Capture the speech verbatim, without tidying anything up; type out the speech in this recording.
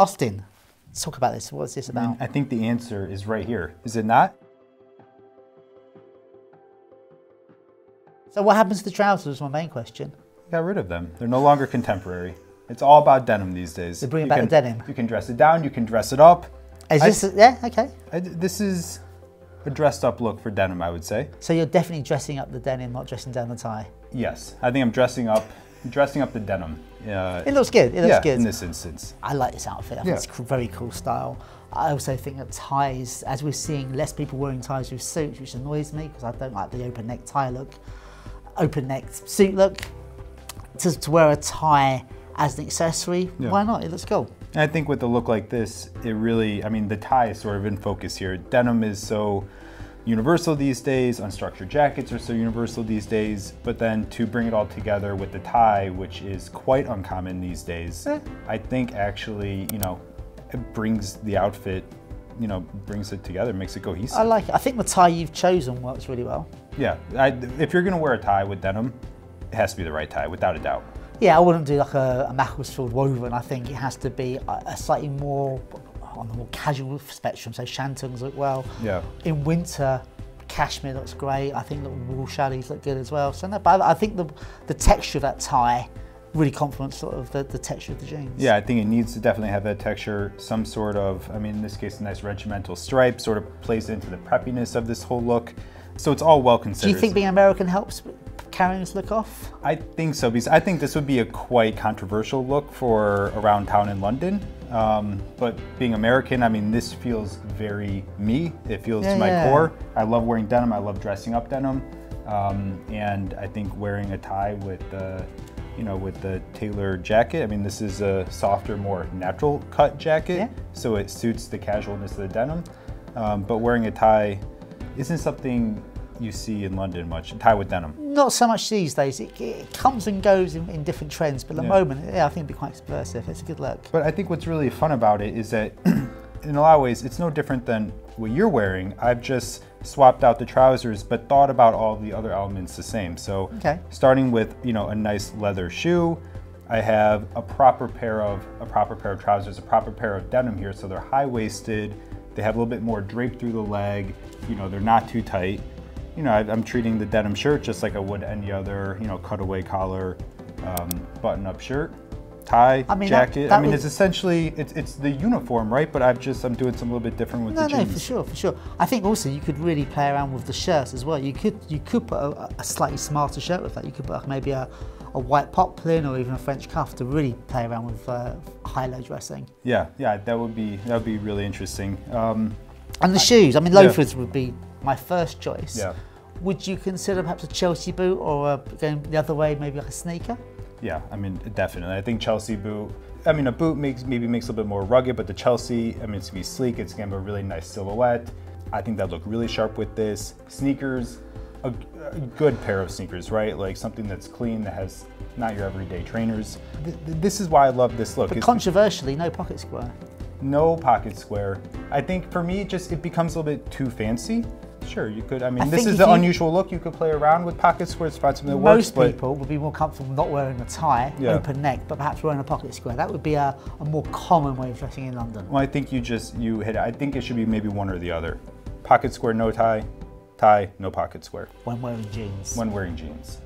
Austin, let's talk about this. What's this about? I think the answer is right here, is it not? So what happens to the trousers is my main question. Got rid of them. They're no longer contemporary. It's all about denim these days. They're bringing back the denim. You can dress it down, you can dress it up. Is I, this, a, yeah, okay. I, this is a dressed up look for denim, I would say. So you're definitely dressing up the denim, not dressing down the tie? Yes, I think I'm dressing up, dressing up the denim. Uh, it looks good, it looks yeah, good. in this instance. I like this outfit, I think yeah. it's a very cool style. I also think that ties, as we're seeing less people wearing ties with suits, which annoys me, because I don't like the open neck tie look. Open neck suit look. To, to wear a tie as an accessory, yeah. why not? It looks cool. And I think with a look like this, it really, I mean, the tie is sort of in focus here. Denim is so universal these days, unstructured jackets are so universal these days, but then to bring it all together with the tie, which is quite uncommon these days, eh. I think actually, you know, it brings the outfit, you know, brings it together, makes it cohesive. I like it. I think the tie you've chosen works really well. Yeah, I, if you're gonna wear a tie with denim, it has to be the right tie, without a doubt. Yeah, I wouldn't do like a, a Macclesfield woven. I think it has to be a, a slightly more, on the more casual spectrum, so Shantungs look well. Yeah. In winter, cashmere looks great. I think the wool chaddies look good as well. So no, but I think the, the texture of that tie really complements sort of the, the texture of the jeans. Yeah, I think it needs to definitely have that texture, some sort of, I mean, in this case, a nice regimental stripe, sort of plays into the preppiness of this whole look. So it's all well considered. Do you think being American helps carrying this look off? I think so, because I think this would be a quite controversial look for around town in London. Um, but being American, I mean, this feels very me. It feels yeah, to my yeah. core. I love wearing denim. I love dressing up denim. Um, and I think wearing a tie with the, you know, with the tailored jacket, I mean, this is a softer, more natural cut jacket. Yeah. So it suits the casualness of the denim. Um, but wearing a tie isn't something you see in London much, tie with denim. Not so much these days. It, it comes and goes in, in different trends, but at the yeah. moment, yeah, I think it'd be quite subversive. It's a good look. But I think what's really fun about it is that in a lot of ways, it's no different than what you're wearing. I've just swapped out the trousers, but thought about all the other elements the same. So okay. starting with, you know, a nice leather shoe, I have a proper pair of, a proper pair of trousers, a proper pair of denim here, so they're high-waisted, they have a little bit more drape through the leg, you know, they're not too tight. You know, I'm treating the denim shirt just like I would any other, you know, cutaway collar, um, button-up shirt, tie, I mean, jacket. That, that I mean, was... it's essentially, it's, it's the uniform, right? But I've just, I'm doing something a little bit different with no, the jeans. No, no, for sure, for sure. I think also you could really play around with the shirts as well. You could, you could put a, a slightly smarter shirt with that. You could put maybe a, a white poplin or even a French cuff to really play around with uh, high-low dressing. Yeah, yeah, that would be, that would be really interesting. Um, and the I, shoes, I mean, loafers yeah. would be my first choice. Yeah. Would you consider perhaps a Chelsea boot or a, going the other way, maybe like a sneaker? Yeah, I mean, definitely. I think Chelsea boot, I mean, a boot makes maybe makes a little bit more rugged, but the Chelsea, I mean, it's gonna be sleek, it's gonna have a really nice silhouette. I think that'd look really sharp with this. Sneakers, a, a good pair of sneakers, right? Like something that's clean, that has not your everyday trainers. Th this is why I love this look. But it's controversially, no pocket square. No pocket square. I think for me, just it becomes a little bit too fancy. Sure, you could. I mean, I this is the unusual look. You could play around with pocket squares, find something that works. Most people would be more comfortable not wearing a tie, yeah. open neck, but perhaps wearing a pocket square. That would be a, a more common way of dressing in London. Well, I think you just, you hit it. I think it should be maybe one or the other. Pocket square, no tie. Tie, no pocket square. When wearing jeans. When wearing jeans.